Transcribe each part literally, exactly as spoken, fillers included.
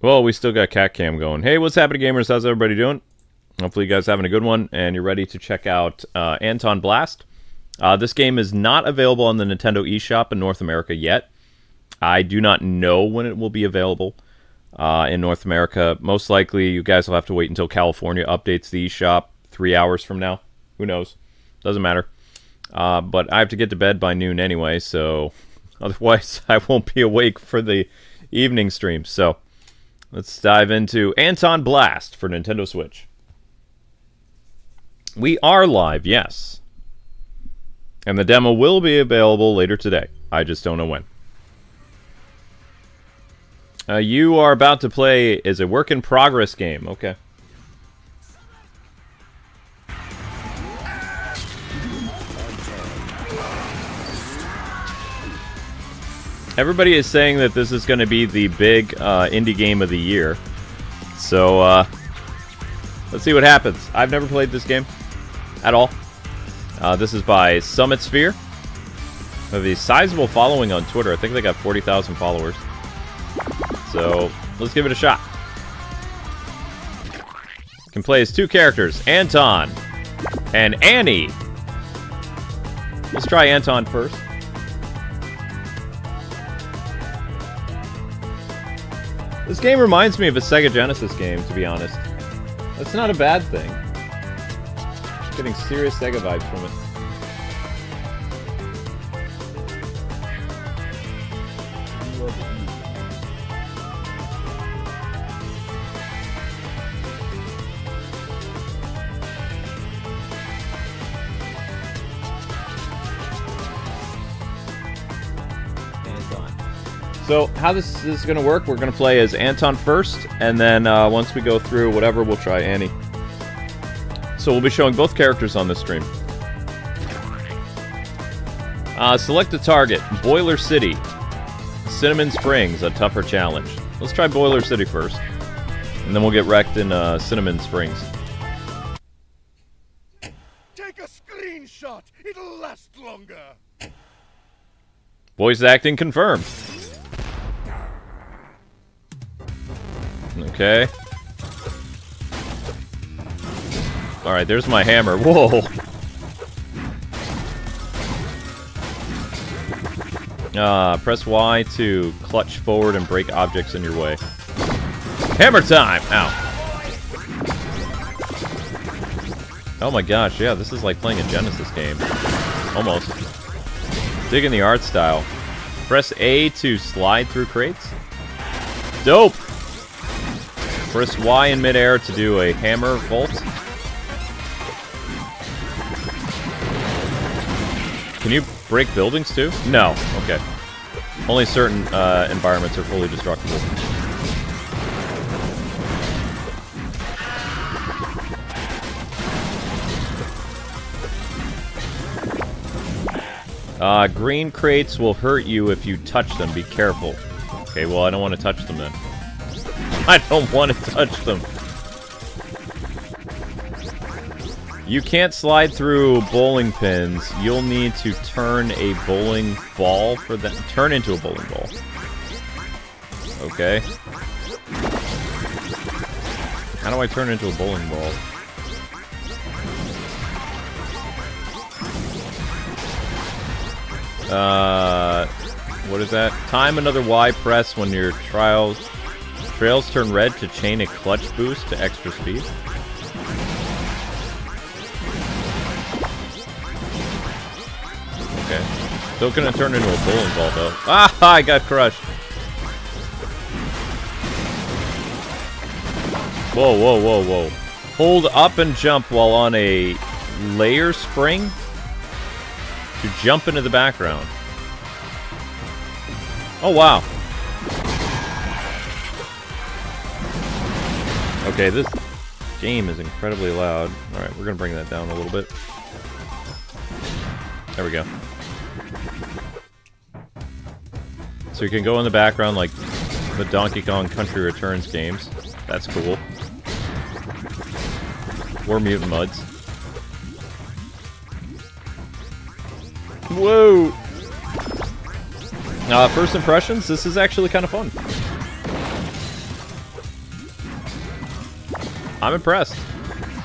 Well, we still got Cat Cam going. Hey, what's happening, gamers? How's everybody doing? Hopefully you guys are having a good one, and you're ready to check out uh, Antonblast. Uh, this game is not available on the Nintendo eShop in North America yet. I do not know when it will be available uh, in North America. Most likely, you guys will have to wait until California updates the eShop three hours from now. Who knows? Doesn't matter. Uh, but I have to get to bed by noon anyway, so otherwise I won't be awake for the evening stream. So let's dive into Antonblast for Nintendo Switch. We are live, yes. And the demo will be available later today. I just don't know when. Uh, you are about to play is a work-in-progress game. Okay. Everybody is saying that this is going to be the big uh, indie game of the year. So, uh, let's see what happens. I've never played this game at all. Uh, this is by Summit Sphere. They have a sizable following on Twitter. I think they got forty thousand followers. So, let's give it a shot. You can play as two characters, Anton and Annie. Let's try Anton first. This game reminds me of a Sega Genesis game, to be honest. That's not a bad thing. I'm getting serious Sega vibes from it. Anton. So how this is going to work, we're going to play as Anton first, and then uh, once we go through whatever, we'll try Annie. So we'll be showing both characters on this stream. Uh, select a target. Boiler City. Cinnamon Springs, a tougher challenge. Let's try Boiler City first, and then we'll get wrecked in uh, Cinnamon Springs. Take a screenshot. It'll last longer. Voice acting confirmed. Okay. Alright, there's my hammer. Whoa! Uh, press Y to clutch forward and break objects in your way. Hammer time! Ow. Oh my gosh, yeah, this is like playing a Genesis game. Almost. Digging the art style. Press A to slide through crates. Dope! Press Y in midair to do a hammer vault. Can you break buildings too? No. Okay. Only certain uh, environments are fully destructible. Uh, green crates will hurt you if you touch them. Be careful. Okay, well, I don't want to touch them then. I don't want to touch them. You can't slide through bowling pins. You'll need to turn a bowling ball for them. Turn into a bowling ball. Okay. How do I turn into a bowling ball? Uh, what is that? Time another Y press when your trials... Trails turn red to chain a clutch boost to extra speed. Okay. Still gonna turn into a bowling ball, though. Ah! I got crushed! Whoa, whoa, whoa, whoa. Hold up and jump while on a layer spring to jump into the background. Oh, wow. Okay, this game is incredibly loud. Alright, we're gonna bring that down a little bit. There we go. So you can go in the background like the Donkey Kong Country Returns games. That's cool. Or Mutant Muds. Whoa! Uh, first impressions, this is actually kind of fun. I'm impressed.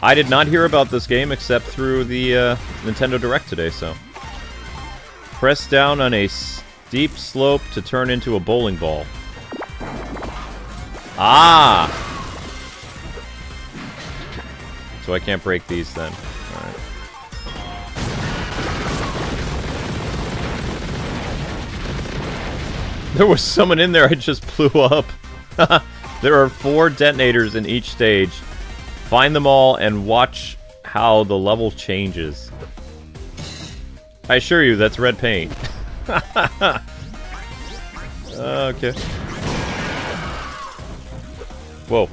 I did not hear about this game except through the uh, Nintendo Direct today, so. Press down on a steep slope to turn into a bowling ball. Ah! So I can't break these then. All right. There was someone in there I just blew up. There are four detonators in each stage. Find them all and watch how the level changes. I assure you, that's red paint. Okay. Whoa.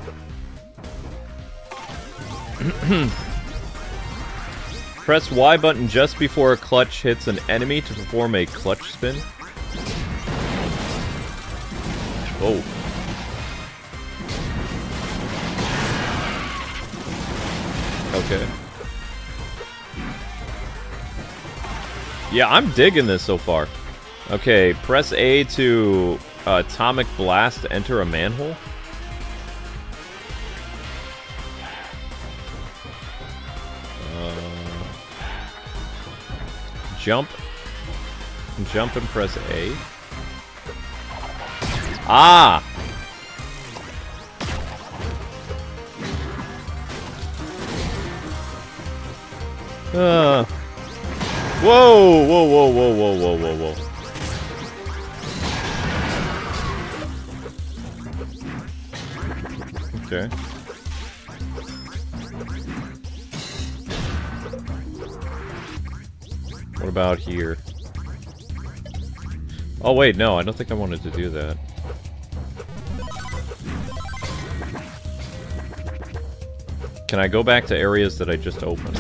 Press Y button just before a clutch hits an enemy to perform a clutch spin. Oh. Okay. Yeah, I'm digging this so far. Okay, press A to uh, Atomic Blast to enter a manhole. Uh, jump. Jump and press A. Ah! Uh. Whoa, whoa, whoa, whoa, whoa, whoa, whoa, whoa. Okay. What about here? Oh, wait, no, I don't think I wanted to do that. Can I go back to areas that I just opened?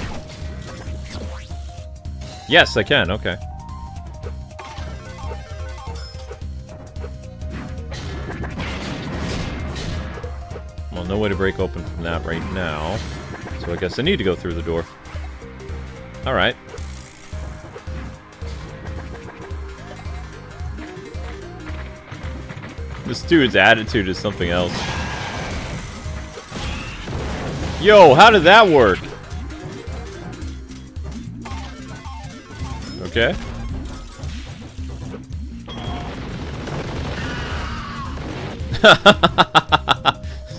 Yes, I can, okay. Well, no way to break open from that right now. So I guess I need to go through the door. Alright. This dude's attitude is something else. Yo, how did that work? Okay.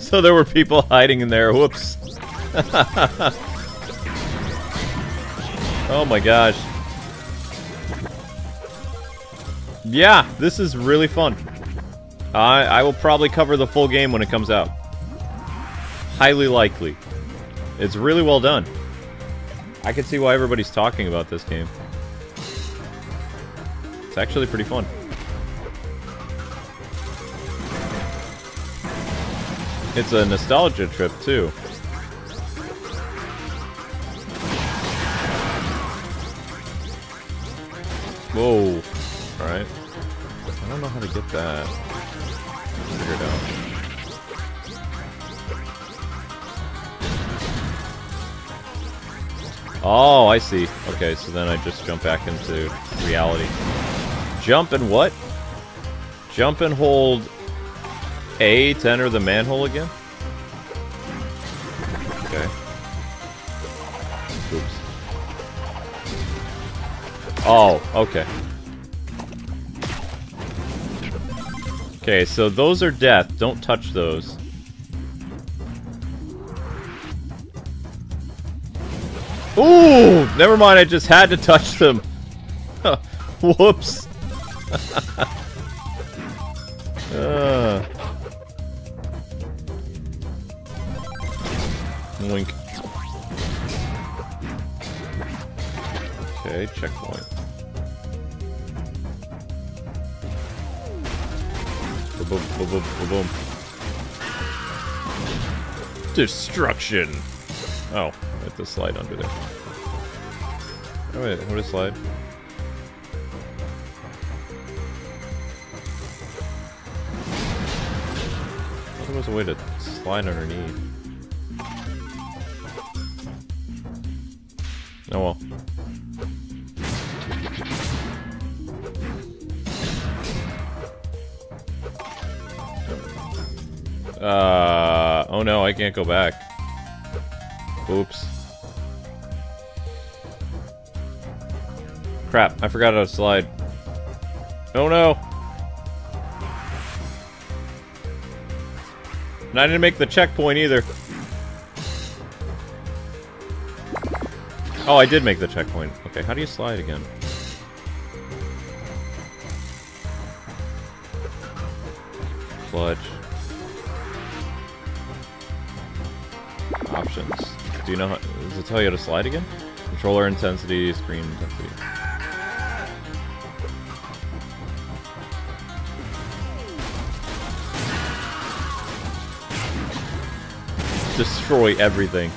So there were people hiding in there. Whoops. Oh my gosh. Yeah, this is really fun. I, I will probably cover the full game when it comes out. Highly likely. It's really well done. I can see why everybody's talking about this game. It's actually pretty fun. It's a nostalgia trip, too. Whoa. Alright. I don't know how to get that. I'll figure it out. Oh, I see. Okay, so then I just jump back into reality. Jump and what? Jump and hold A to enter the manhole again? Okay. Oops. Oh, okay. Okay, so those are death. Don't touch those. Ooh! Never mind, I just had to touch them. Whoops. uh. Wink. Okay, checkpoint. Boom, boom, boom, boom, boom. Destruction. Oh, I have to slide under there. Oh wait, how to slide? There was a way to slide underneath. Oh well. Uh, oh no, I can't go back. Oops. Crap, I forgot how to slide. Oh no! And I didn't make the checkpoint either. Oh, I did make the checkpoint. Okay, how do you slide again? Clutch. Options. Do you know how... Does it tell you how to slide again? Controller intensity, screen intensity. Destroy everything.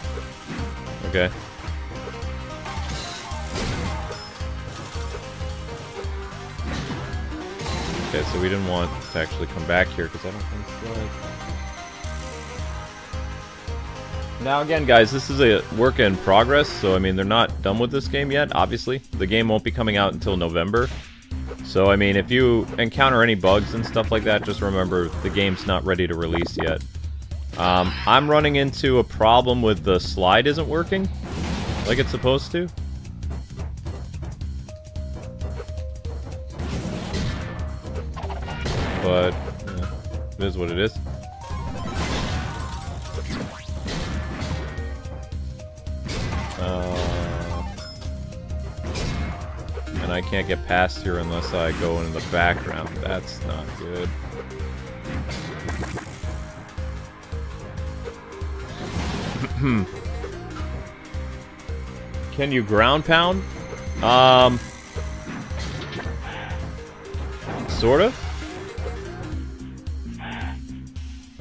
Okay. Okay, so we didn't want to actually come back here because I don't think it's like... Now again, guys, this is a work in progress, so I mean, they're not done with this game yet, obviously. The game won't be coming out until November. So, I mean, if you encounter any bugs and stuff like that, just remember the game's not ready to release yet. Um, I'm running into a problem with the slide isn't working, like it's supposed to. But, yeah, it is what it is. Uh, and I can't get past here unless I go into the background. That's not good. Hmm. Can you ground pound? Um... Sort of?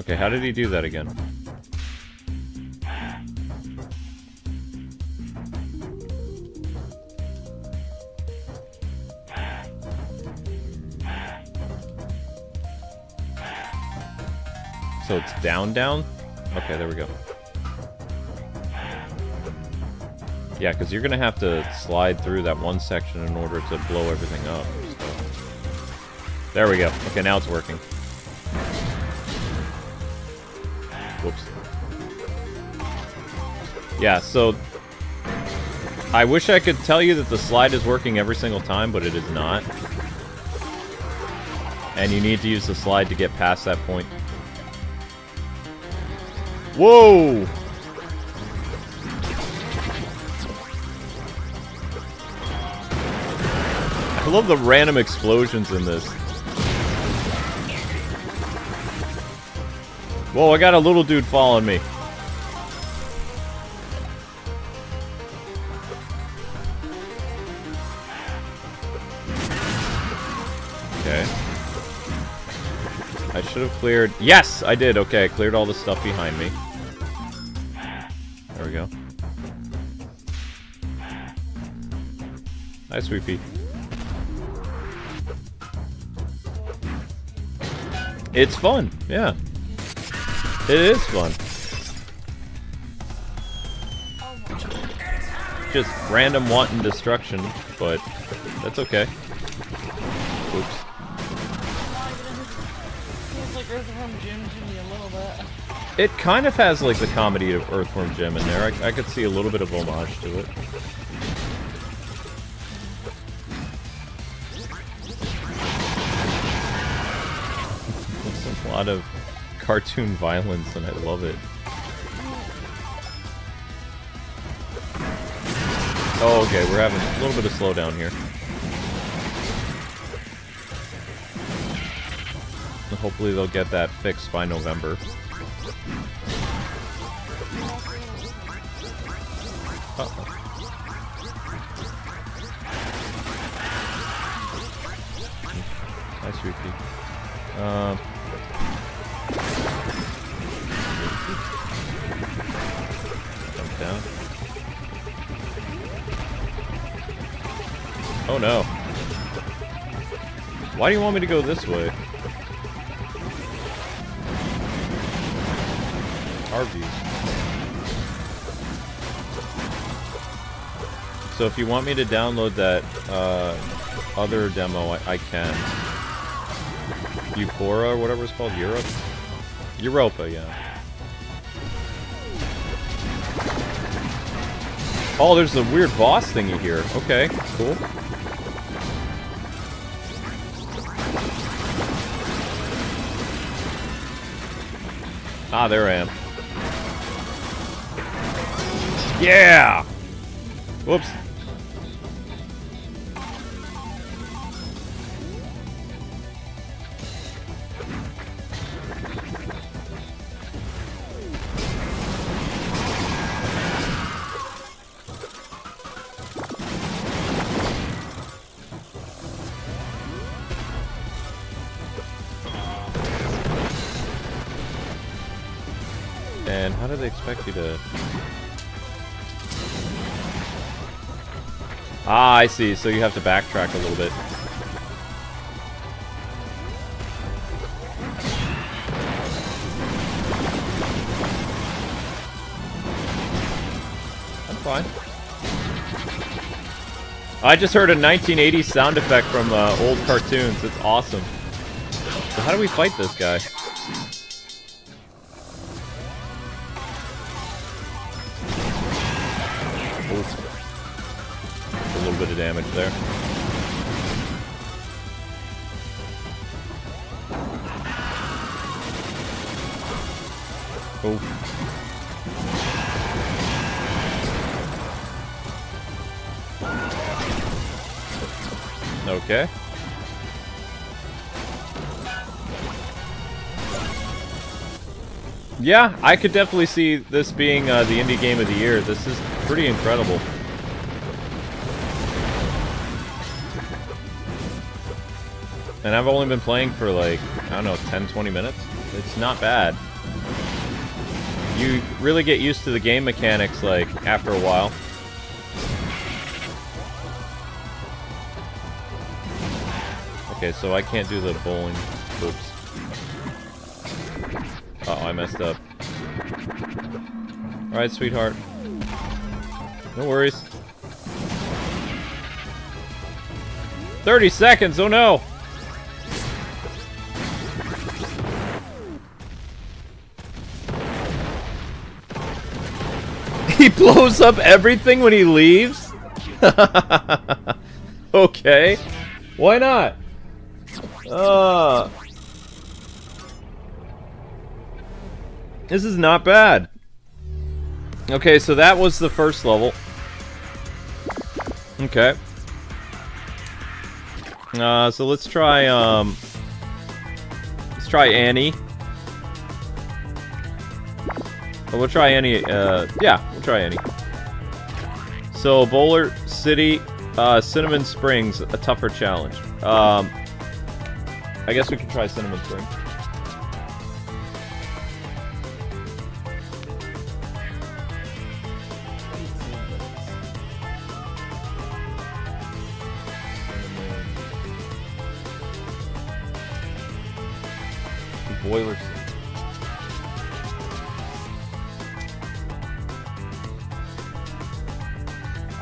Okay, how did he do that again? So it's down, down? Okay, there we go. Yeah, because you're going to have to slide through that one section in order to blow everything up. So. There we go. Okay, now it's working. Whoops. Yeah, so... I wish I could tell you that the slide is working every single time, but it is not. And you need to use the slide to get past that point. Whoa! I love the random explosions in this. Whoa, I got a little dude following me. Okay. I should have cleared... Yes, I did. Okay, I cleared all the stuff behind me. There we go. Hi, Sweet Pea. It's fun, yeah. It is fun. Just random wanton destruction, but that's okay. Oops. It kind of has like the comedy of Earthworm Jim in there. I, I could see a little bit of homage to it. There's a lot of cartoon violence, and I love it. Oh, okay, we're having a little bit of slowdown here. Hopefully they'll get that fixed by November. Uh-oh. Nice repeat. Um... Uh, Down. Oh no. Why do you want me to go this way? R Vs. So if you want me to download that uh, other demo, I, I can. Euphora, whatever it's called, Europe? Europa, yeah. Oh, there's the weird boss thingy here. Okay, cool. Ah, there I am. Yeah! Whoops. And how do they expect you to... Ah, I see. So you have to backtrack a little bit. I'm fine. I just heard a nineteen eighties sound effect from uh, old cartoons. It's awesome. So how do we fight this guy? Damage there. Cool. Okay. Yeah, I could definitely see this being uh, the indie game of the year. This is pretty incredible. And I've only been playing for like, I don't know, ten, twenty minutes? It's not bad. You really get used to the game mechanics, like, after a while. Okay, so I can't do the bowling. Oops. Uh-oh, I messed up. Alright, sweetheart. No worries. thirty seconds, oh no! He blows up everything when he leaves? Okay. Why not? Uh, this is not bad. Okay, so that was the first level. Okay. Uh, so let's try, um... Let's try Annie. We'll try any, uh, yeah, we'll try any. So, Bowler City, uh, Cinnamon Springs, a tougher challenge. Um, I guess we can try Cinnamon Springs. Boiler City.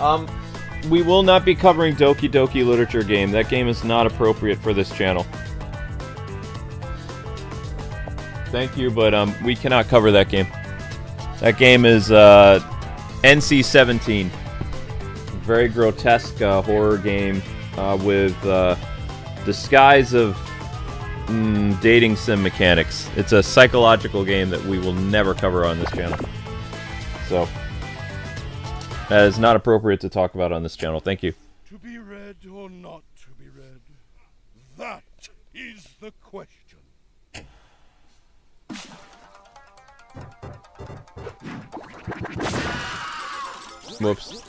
Um, we will not be covering Doki Doki Literature Game. That game is not appropriate for this channel. Thank you, but um, we cannot cover that game. That game is uh, N C seventeen. Very grotesque uh, horror game uh, with uh, disguise of mm, dating sim mechanics. It's a psychological game that we will never cover on this channel. So... that is not appropriate to talk about on this channel. Thank you. To be read or not to be read, that is the question. Whoops.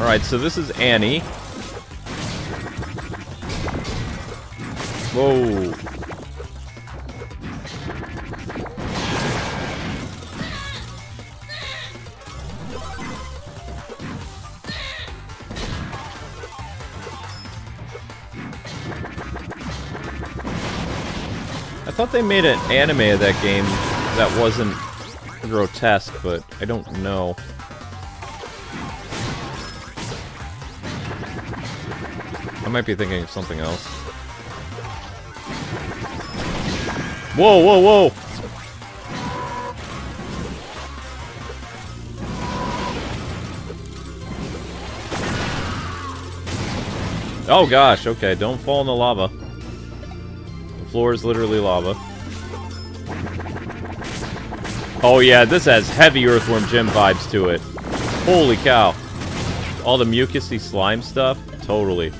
Alright, so this is Annie. Whoa. I thought they made an anime of that game that wasn't grotesque, but I don't know. I might be thinking of something else. Whoa, whoa, whoa! Oh gosh, okay, don't fall in the lava. The floor is literally lava. Oh yeah, this has heavy Earthworm Jim vibes to it. Holy cow. All the mucusy slime stuff? Totally.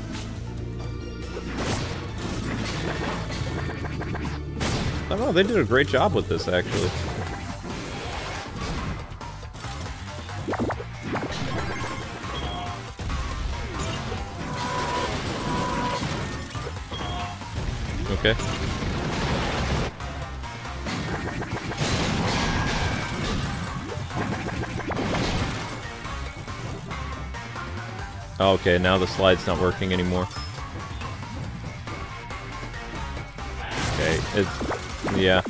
I don't know, they did a great job with this, actually. Okay. Okay, now the slide's not working anymore. Okay, it's... yeah.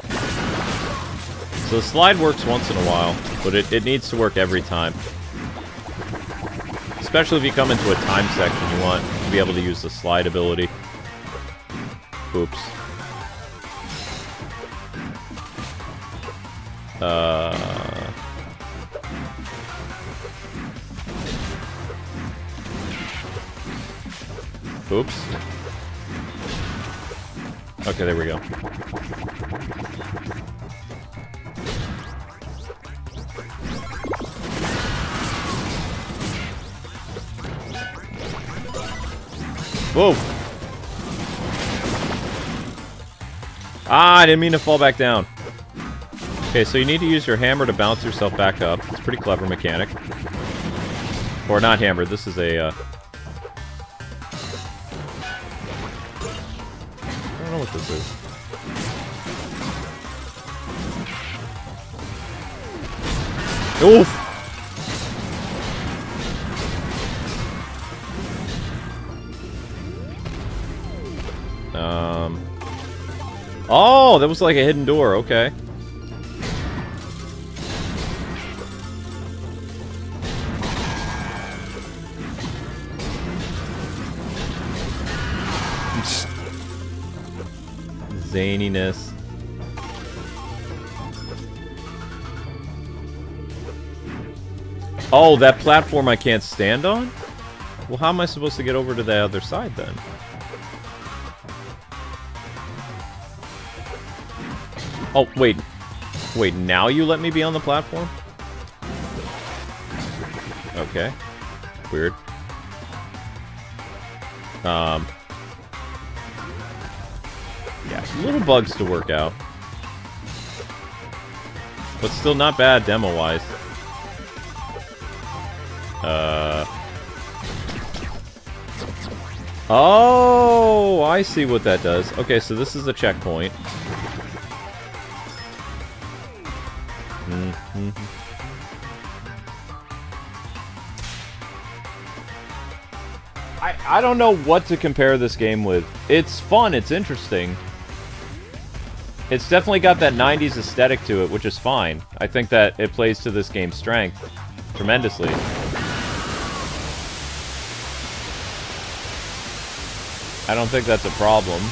So the slide works once in a while, but it, it needs to work every time. Especially if you come into a time section, you want to be able to use the slide ability. Oops. Uh... Oops. Okay, there we go. Whoa! Ah, I didn't mean to fall back down. Okay, so you need to use your hammer to bounce yourself back up. It's a pretty clever mechanic. Or not hammer, this is a... Uh... I don't know what this is. Oof! Um... Oh, that was like a hidden door, okay. Zaniness. Oh, that platform I can't stand on? Well, how am I supposed to get over to the other side then? Oh, wait. Wait, now you let me be on the platform? Okay. Weird. Um... Yeah, little bugs to work out. But still not bad, demo-wise. Uh... Oh, I see what that does. Okay, so this is a checkpoint. Mm-hmm. I, I don't know what to compare this game with. It's fun, it's interesting. It's definitely got that nineties aesthetic to it, which is fine. I think that it plays to this game's strength tremendously. I don't think that's a problem.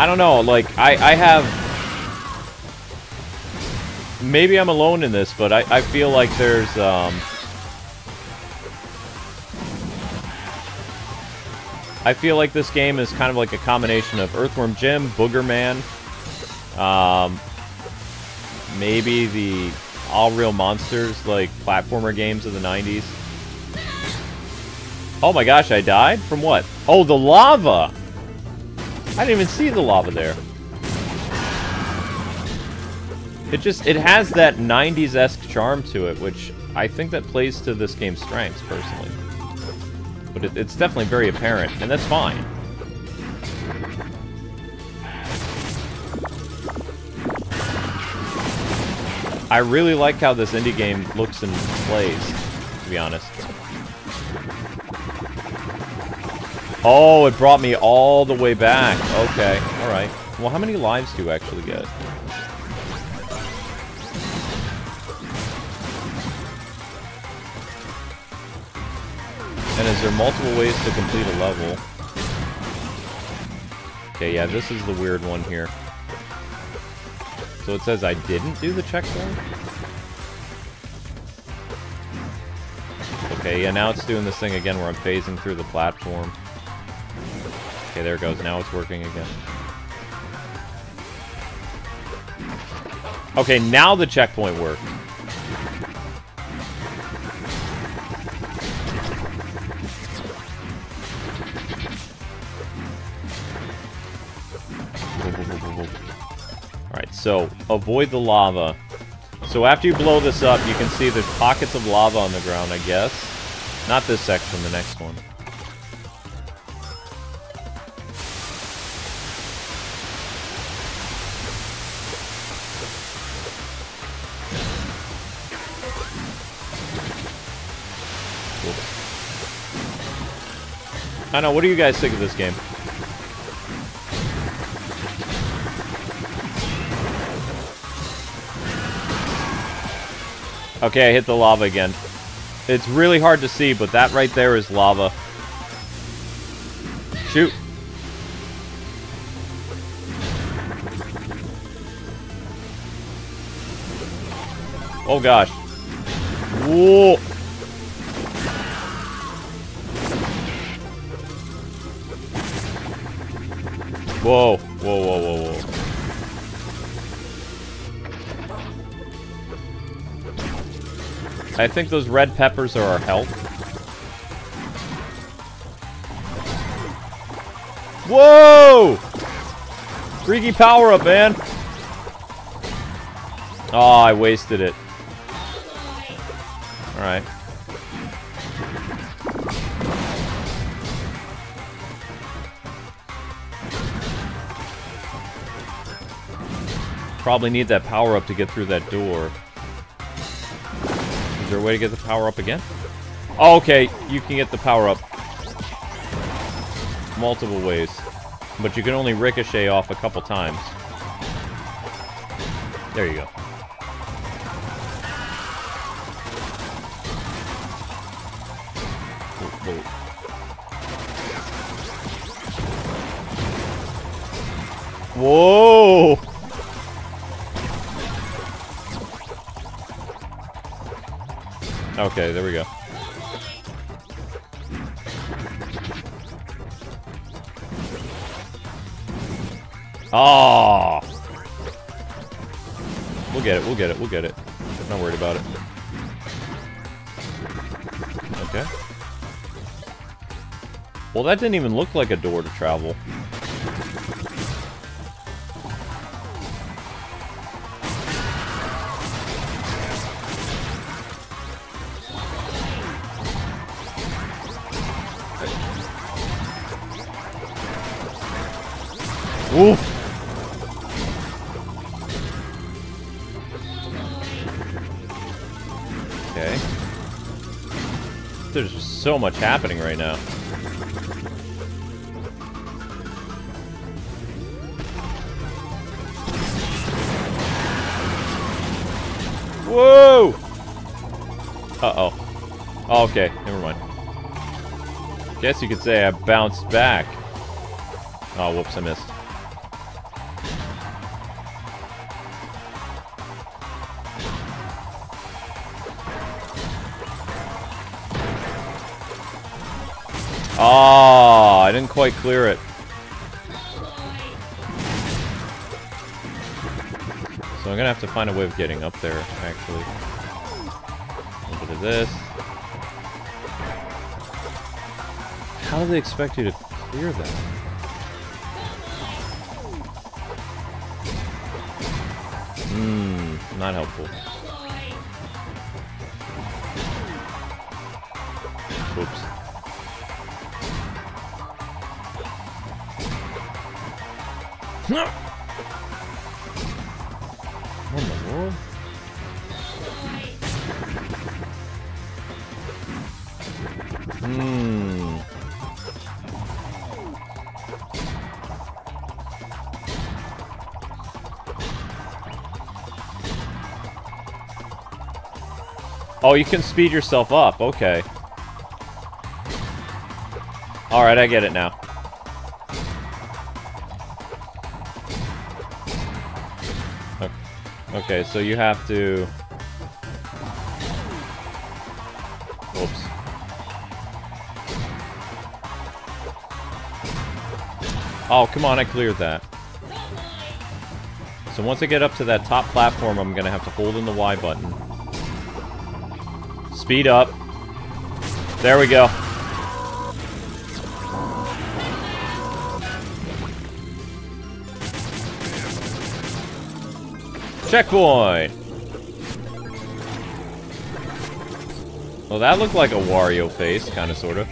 I don't know, like, I, I have... Maybe I'm alone in this, but I, I feel like there's, um... I feel like this game is kind of like a combination of Earthworm Jim, Boogerman, um... maybe the All Real Monsters, like, platformer games of the nineties. Oh my gosh, I died? From what? Oh, the lava! I didn't even see the lava there. It just, it has that nineties-esque charm to it, which I think that plays to this game's strengths, personally. But it, it's definitely very apparent, and that's fine. I really like how this indie game looks and plays, to be honest. Oh, it brought me all the way back. Okay, alright. Well, how many lives do you actually get? And is there multiple ways to complete a level? Okay, yeah, this is the weird one here. So it says I didn't do the checkpoint? Okay, yeah, now it's doing this thing again where I'm phasing through the platform. Okay, there it goes. Now it's working again. Okay, now the checkpoint worked. Alright, so, avoid the lava. So after you blow this up, you can see there's pockets of lava on the ground, I guess. Not this section, the next one. I know, what do you guys think of this game? Okay, I hit the lava again. It's really hard to see, but that right there is lava. Shoot. Oh gosh. Whoa. Whoa, whoa, whoa, whoa, whoa. I think those red peppers are our health. Whoa! Freaky power up, man! Oh, I wasted it. Alright. Probably need that power-up to get through that door. Is there a way to get the power-up again? Oh, okay, you can get the power-up multiple ways, but you can only ricochet off a couple times. There you go. Whoa! Whoa. Okay, there we go. Oh! We'll get it, we'll get it, we'll get it. Not worried about it. Okay. Well, that didn't even look like a door to travel. Oof. Okay. There's just so much happening right now. Whoa! Uh-oh. Oh, okay, never mind. Guess you could say I bounced back. Oh, whoops, I missed. Oh, I didn't quite clear it. So I'm gonna have to find a way of getting up there, actually. A little bit of this. How do they expect you to clear that? Hmm, not helpful. Oops. No. What in the world? Hmm. Oh, you can speed yourself up. Okay. All right, I get it now. Okay, so you have to... Whoops. Oh, come on, I cleared that. So once I get up to that top platform, I'm gonna have to hold in the Y button. Speed up. There we go. Checkpoint! Well, that looked like a Wario face, kinda, sorta.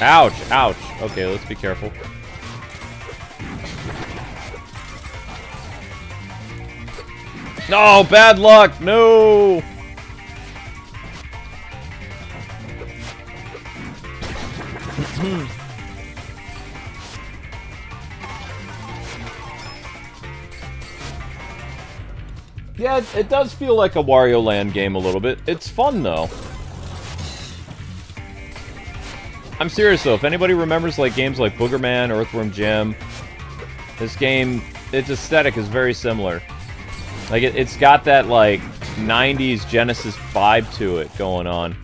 Ouch, ouch. Okay, let's be careful. No, bad luck, no! Yeah, it does feel like a Wario Land game a little bit. It's fun, though. I'm serious, though. If anybody remembers like games like Boogerman, Earthworm Jim, this game, its aesthetic is very similar. Like, it, it's got that, like, nineties Genesis vibe to it going on.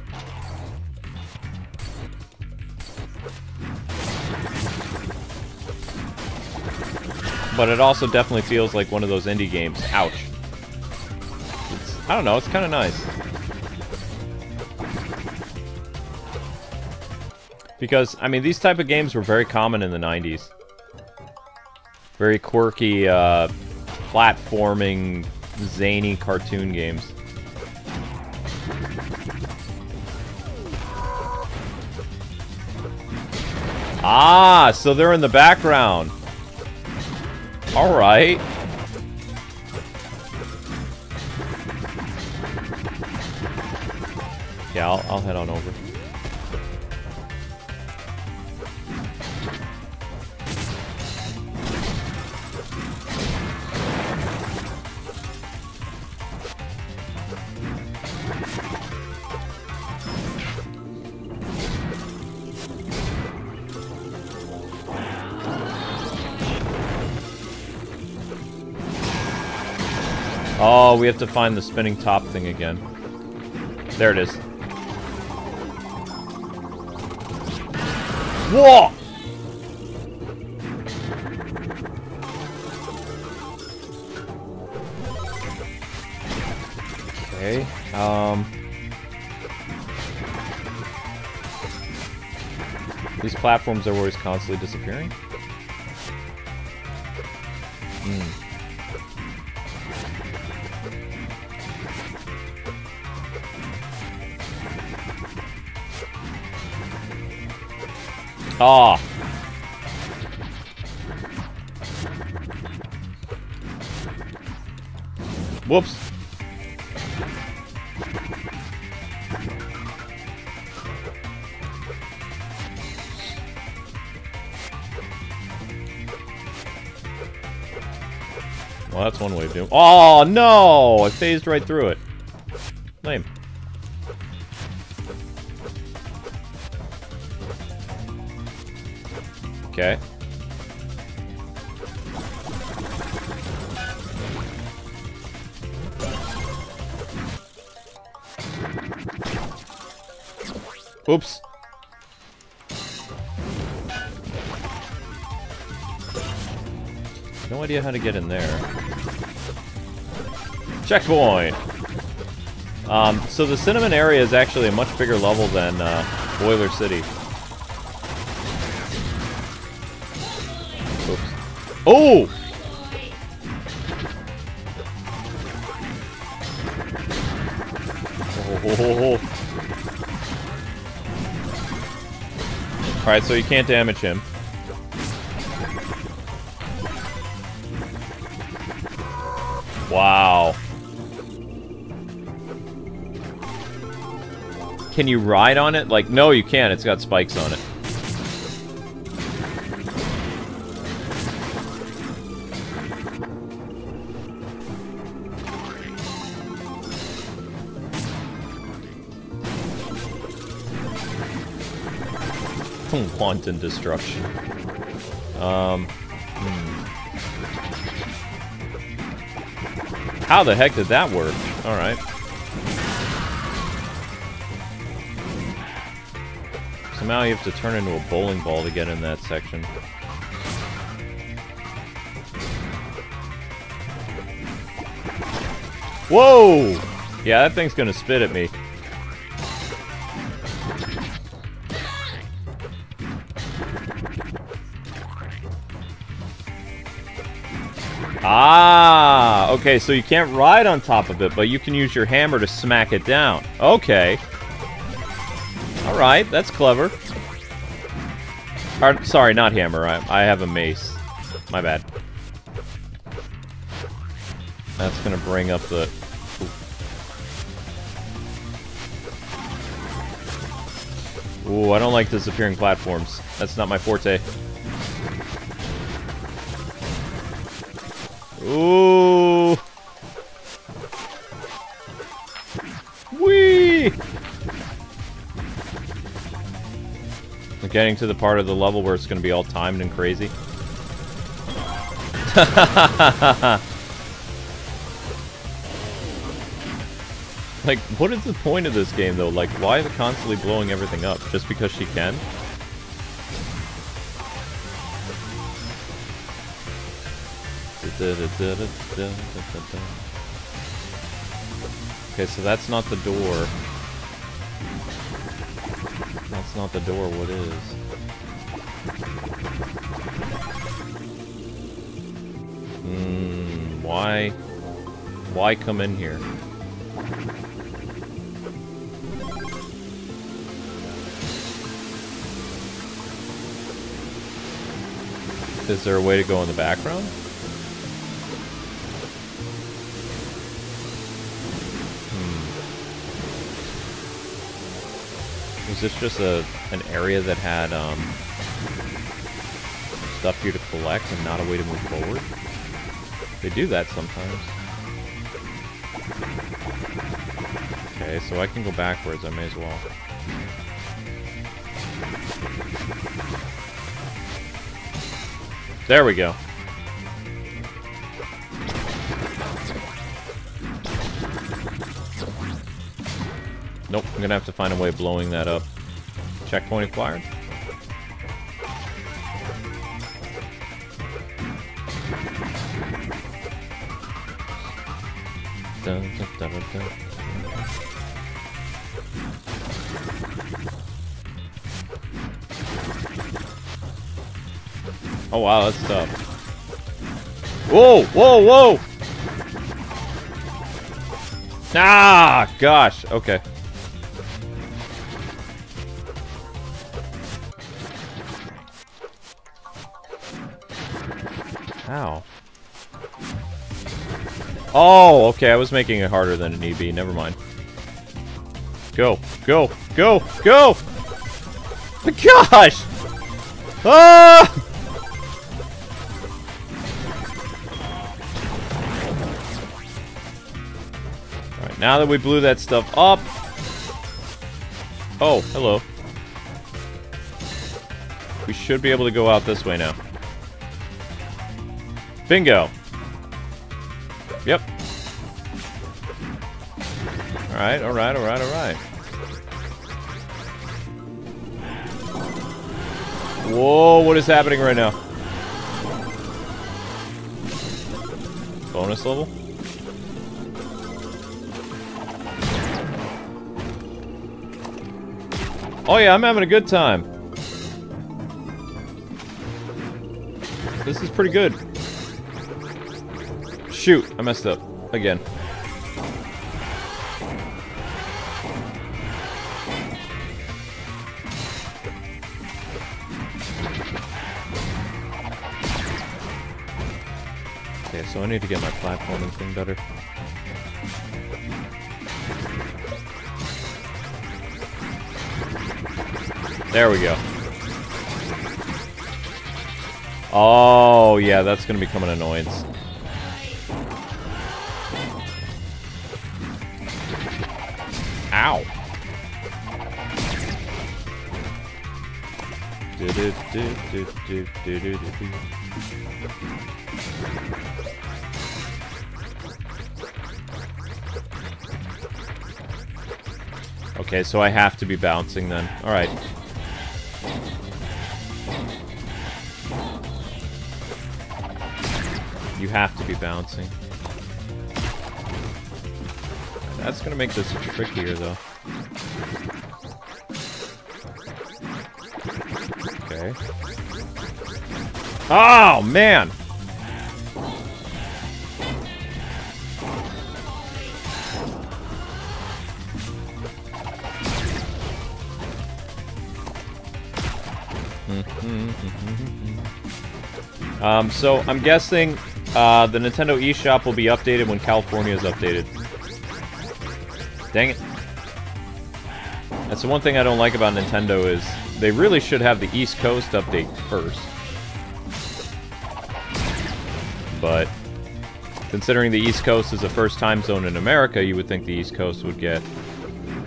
But it also definitely feels like one of those indie games. Ouch. I don't know, it's kind of nice. Because, I mean, these type of games were very common in the nineties. Very quirky, uh, platforming, zany cartoon games. Ah, so they're in the background. Alright. Yeah, I'll, I'll head on over. Oh, we have to find the spinning top thing again. There it is. Whoa! Okay, um... these platforms are always constantly disappearing? Ah. Whoops. Well, that's one way of doing it. Oh, no! I phased right through it. Lame. Okay. Oops. No idea how to get in there. Checkpoint! Um, so the Cinnamon area is actually a much bigger level than uh, Boiler City. Oh! Oh, oh, oh. Alright, so you can't damage him. Wow. Can you ride on it? Like, no, you can't. It's got spikes on it. Wanton destruction. Um, hmm. How the heck did that work? Alright. Somehow you have to turn into a bowling ball to get in that section. Whoa! Yeah, that thing's gonna spit at me. Ah, okay, so you can't ride on top of it, but you can use your hammer to smack it down. Okay. Alright, that's clever. Or, sorry, not hammer. I, I have a mace. My bad. That's gonna bring up the... Ooh, I don't like disappearing platforms. That's not my forte. Ooh! Whee! We're getting to the part of the level where it's going to be all timed and crazy. Like, what is the point of this game, though? Like, why is it constantly blowing everything up? Just because she can? Okay, so that's not the door. That's not the door, what is? Hmm, why? Why come in here? Is there a way to go in the background? Was this just a an area that had um, stuff here to collect and not a way to move forward? They do that sometimes. Okay, so I can go backwards. I may as well. There we go. Nope, I'm gonna have to find a way of blowing that up. Checkpoint acquired. Dun, dun, dun, dun, dun. Oh wow, that's tough. Whoa, whoa, whoa! Ah, gosh, okay. Ow. Oh, okay, I was making it harder than it need be. Never mind. Go, go, go, go! Gosh! Ah! Alright, now that we blew that stuff up... Oh, hello. We should be able to go out this way now. Bingo. Yep. Alright, alright, alright, alright. Whoa, what is happening right now? Bonus level? Oh yeah, I'm having a good time. This is pretty good. Shoot, I messed up again. Okay, so I need to get my platforming thing better. There we go. Oh, yeah, that's gonna become an annoyance. Ow. Do, do, do, do, do, do, do, do. Okay, so I have to be bouncing then. Alright. You have to be bouncing. That's gonna make this trickier, though. Okay. Oh, man! Um, so, I'm guessing uh, the Nintendo eShop will be updated when California is updated. Dang it. That's the one thing I don't like about Nintendo is they really should have the East Coast update first. But considering the East Coast is the first time zone in America, you would think the East Coast would get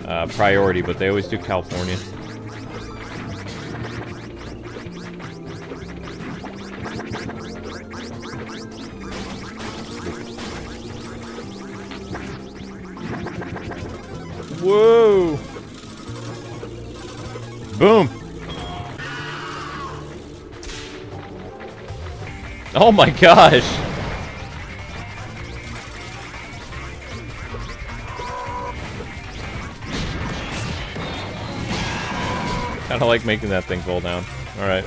uh, priority, but they always do California. Whoa! Boom! Oh my gosh! Kinda like making that thing fall down. Alright.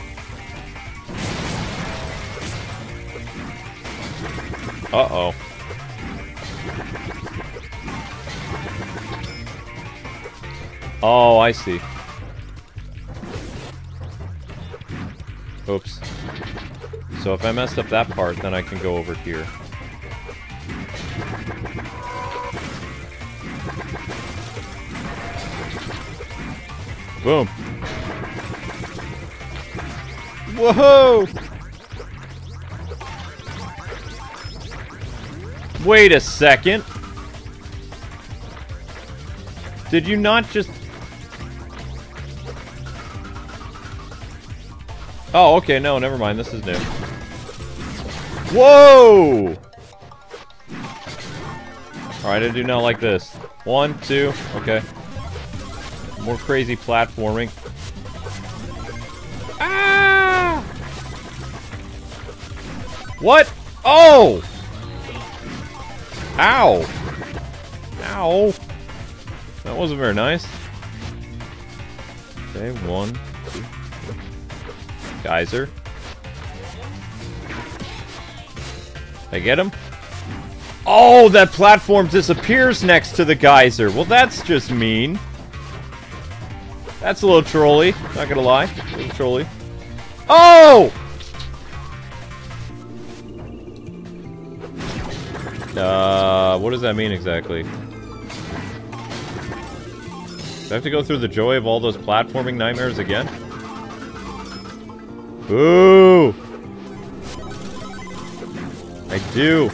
Uh-oh. Oh, I see. Oops. So if I messed up that part, then I can go over here. Boom. Whoa! Wait a second. Did you not just... Oh, okay, no, never mind, this is new. Whoa! Alright, I do not like this. One, two, okay. More crazy platforming. Ah! What? Oh! Ow! Ow! That wasn't very nice. Okay, one, two. Geyser. I get him? Oh, that platform disappears next to the geyser. Well, that's just mean. That's a little trolly. Not gonna lie. A little trolly. Oh! Uh, what does that mean exactly? Do I have to go through the joy of all those platforming nightmares again? Ooh! I do!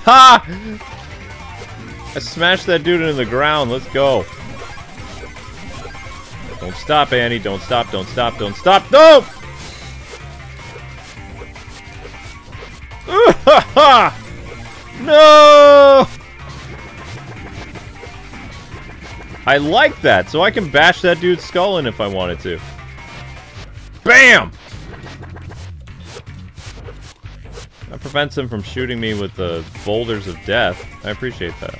Ha! I smashed that dude into the ground, let's go. Don't stop, Annie, don't stop, don't stop, don't stop, no! Ha! No! I like that, so I can bash that dude's skull in if I wanted to. BAM! That prevents him from shooting me with the boulders of death. I appreciate that.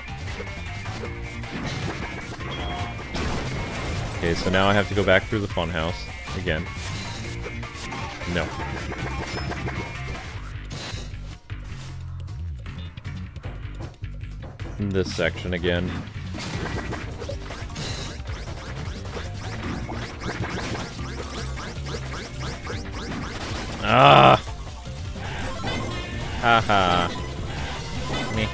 Okay, so now I have to go back through the funhouse again. No. In this section again. Ah! Ha ha. Meh.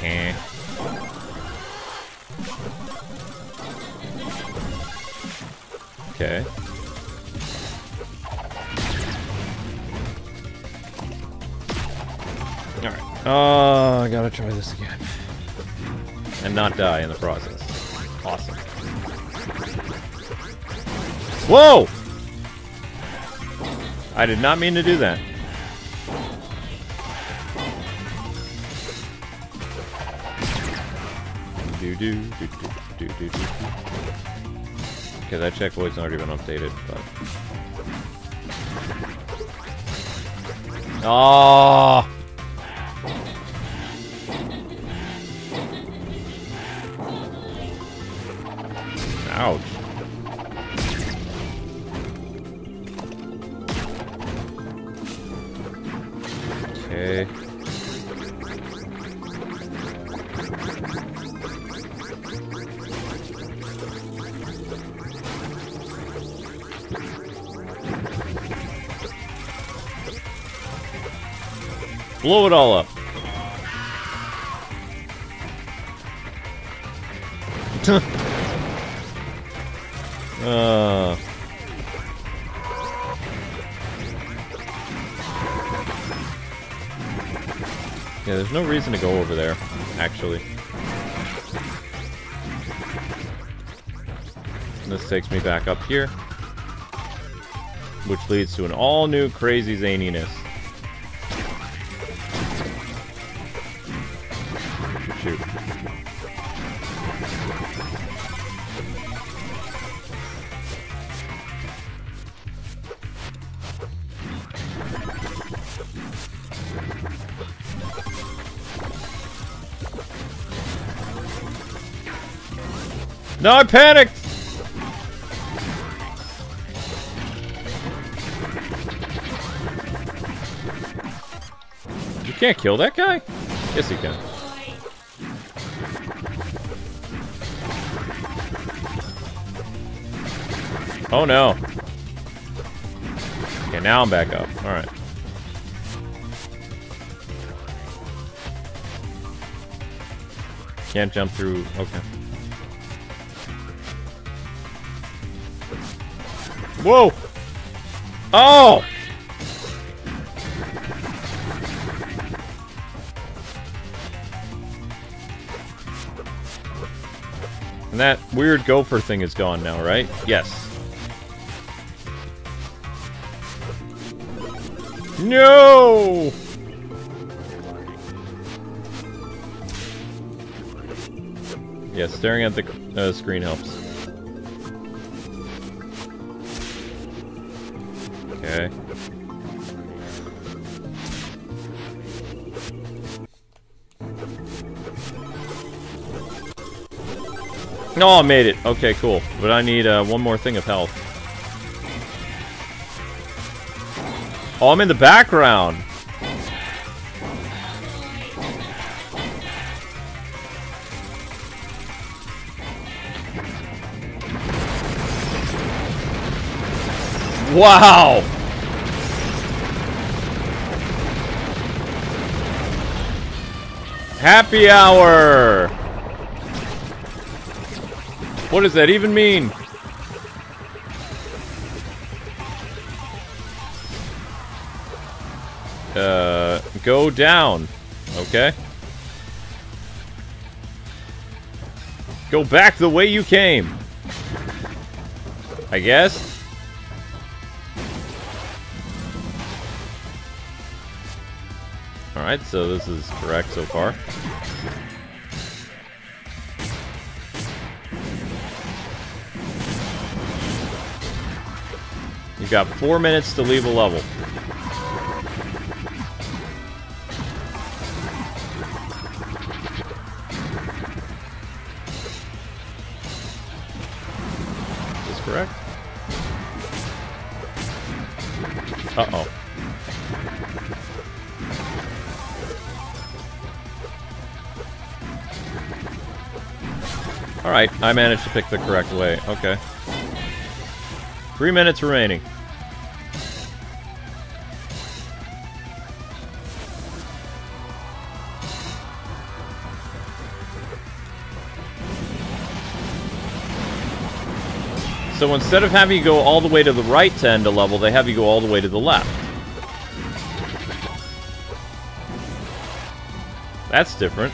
Okay. Alright. Oh, I gotta try this again. And not die in the process. Awesome. Whoa! I did not mean to do that. do do do do do do do. Okay, that checkpoint's already been updated, but oh! Ouch. Okay. Blow it all up. Uh. Yeah, there's no reason to go over there, actually. And this takes me back up here, which leads to an all-new crazy zaniness. Shoot. No, I panicked! You can't kill that guy? Yes, you can. Oh no. Okay, now I'm back up. Alright. Can't jump through. Okay. Whoa! Oh! And that weird gopher thing is gone now, right? Yes. No! Yeah, staring at the uh, screen helps. Okay. No, I made it. Okay, cool. But I need uh, one more thing of health. Oh, I'm in the background. Wow. Happy hour. What does that even mean? Uh, go down. Okay. Go back the way you came. I guess. Alright, so this is correct so far. You've got four minutes to leave a level. Correct? Uh-oh. Alright, I managed to pick the correct way. Okay. Three minutes remaining. So instead of having you go all the way to the right to end a level, they have you go all the way to the left. That's different.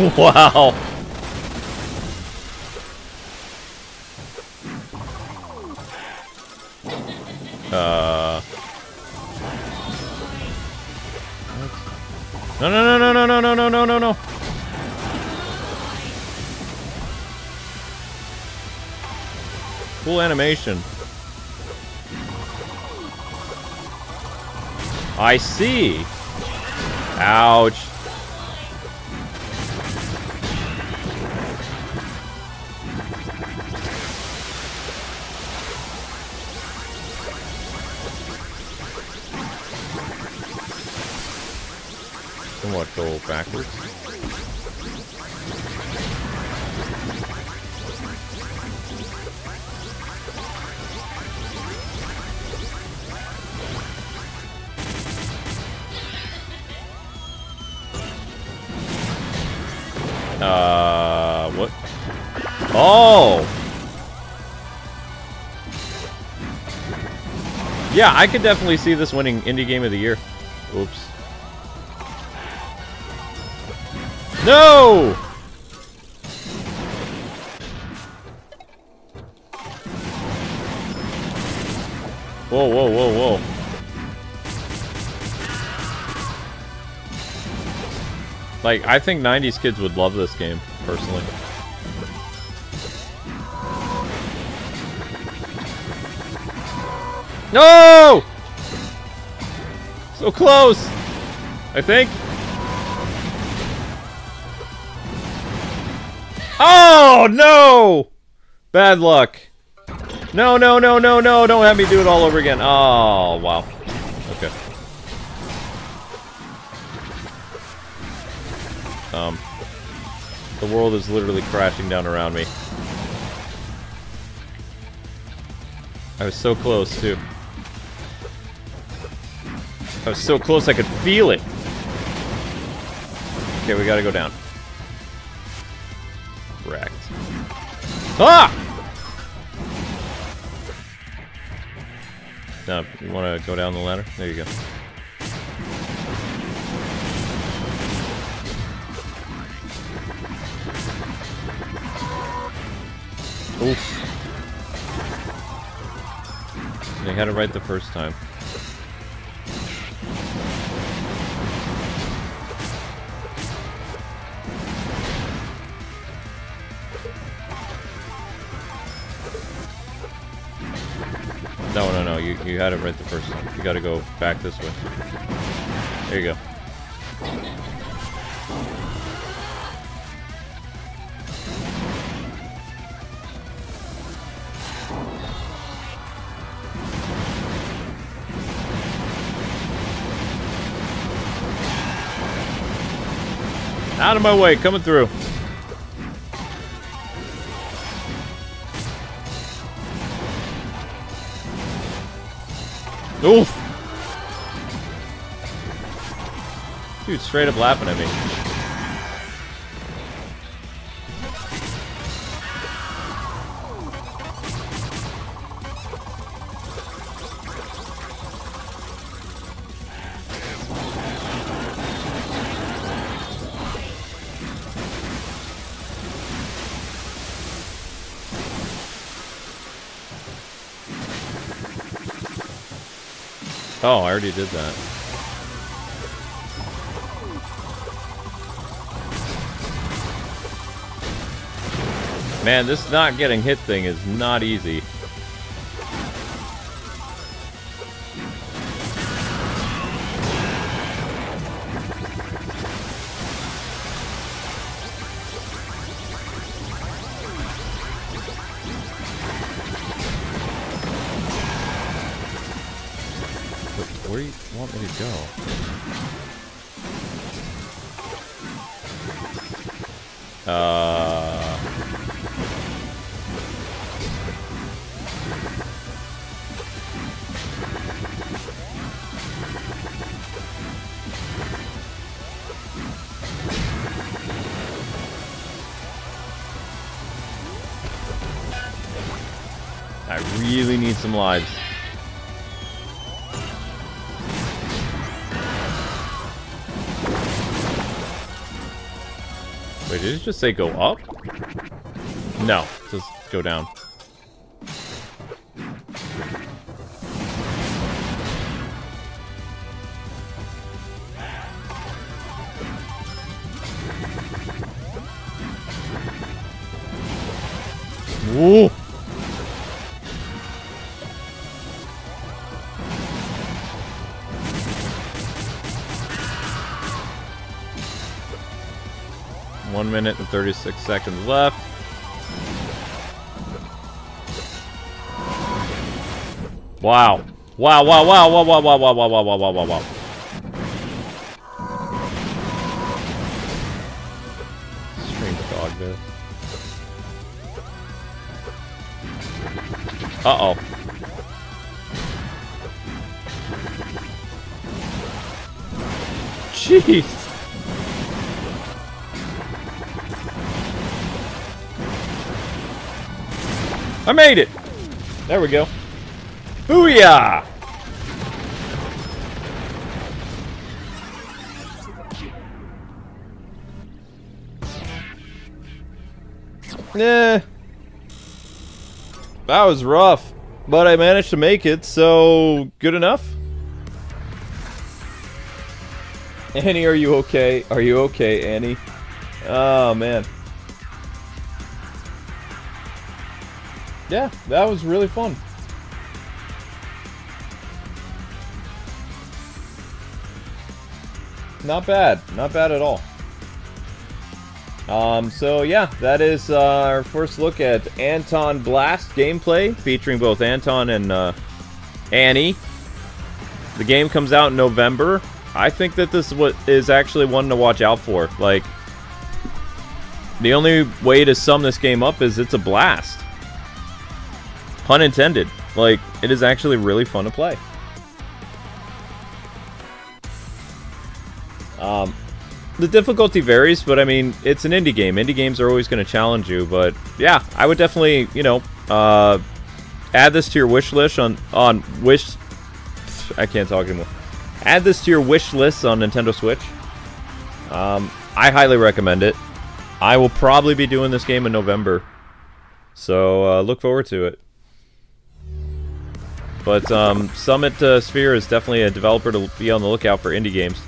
Wow. Uh. What? No, no, no, no, no, no, no, no, no, no. Cool animation. I see. Ouch. Somewhat go backwards. Uh, what? Oh! Yeah, I could definitely see this winning Indie Game of the Year. Oops. No! Whoa, whoa, whoa, whoa. Like, I think nineties kids would love this game, personally. No! So close! I think. Oh, no! Bad luck. No, no, no, no, no, don't have me do it all over again. Oh, wow. Okay. Um, the world is literally crashing down around me. I was so close, too. I was so close I could feel it. Okay, we gotta go down. Wrecked. Ah! No, you wanna go down the ladder? There you go. Oof. They had it right the first time. No, no, no, you, you had it right the first time. You gotta go back this way. There you go. Out of my way, coming through. Oof! Dude, straight up laughing at me. Oh, I already did that. Man, this not getting hit thing is not easy. Where do you want me to go? Uh... I really need some lives. Wait, did it just say go up? No, just go down. Ooh. One minute and thirty-six seconds left. Wow. Wow, wow, wow, wow, wow, wow, wow, wow, wow, wow, wow, wow, wow. Stream dog there. Uh-oh. Jeez. I made it. There we go. Booyah. Nah. That was rough, but I managed to make it, so good enough. Annie, are you okay? Are you okay, Annie? Oh, man. Yeah, that was really fun. Not bad. Not bad at all. Um, so yeah, that is uh, our first look at Antonblast gameplay, featuring both Anton and uh, Annie. The game comes out in November. I think that this is actually one to watch out for. Like, the only way to sum this game up is it's a blast. Pun intended. Like, it is actually really fun to play. Um... The difficulty varies, but I mean, it's an indie game. Indie games are always going to challenge you, but yeah, I would definitely, you know, uh, add this to your wish list on, on wish, I can't talk anymore. Add this to your wish list on Nintendo Switch. Um, I highly recommend it. I will probably be doing this game in November, so uh, look forward to it. But um, Summit uh, Sphere is definitely a developer to be on the lookout for indie games.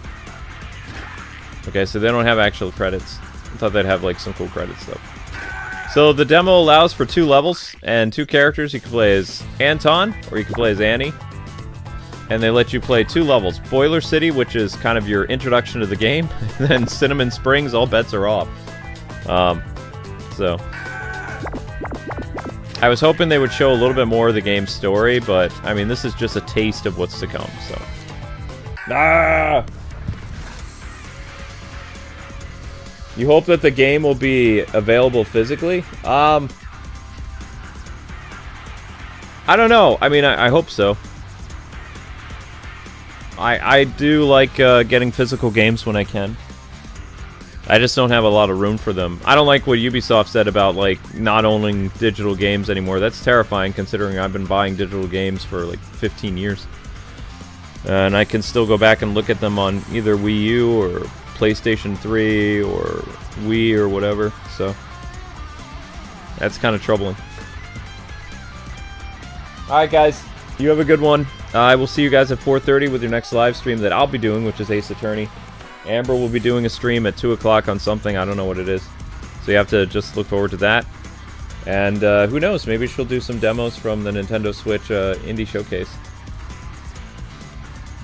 Okay, so they don't have actual credits. I thought they'd have, like, some cool credits, though. So the demo allows for two levels and two characters. You can play as Anton, or you can play as Annie. And they let you play two levels. Boiler City, which is kind of your introduction to the game. And then Cinnamon Springs, all bets are off. Um, so. I was hoping they would show a little bit more of the game's story, but, I mean, this is just a taste of what's to come, so. Ah! You hope that the game will be available physically? Um, I don't know. I mean, I, I hope so. I I do like uh, getting physical games when I can. I just don't have a lot of room for them. I don't like what Ubisoft said about, like, not owning digital games anymore. That's terrifying, considering I've been buying digital games for, like, fifteen years. Uh, and I can still go back and look at them on either Wii U or PlayStation three or Wii or whatever, so that's kind of troubling. Alright guys, you have a good one. Uh, I will see you guys at four thirty with your next live stream that I'll be doing, which is Ace Attorney. Amber will be doing a stream at two o'clock on something, I don't know what it is. So you have to just look forward to that. And uh, who knows, maybe she'll do some demos from the Nintendo Switch uh, Indie Showcase.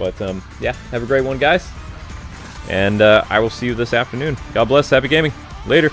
But um, yeah, have a great one guys. And uh, I will see you this afternoon. God bless. Happy gaming. Later.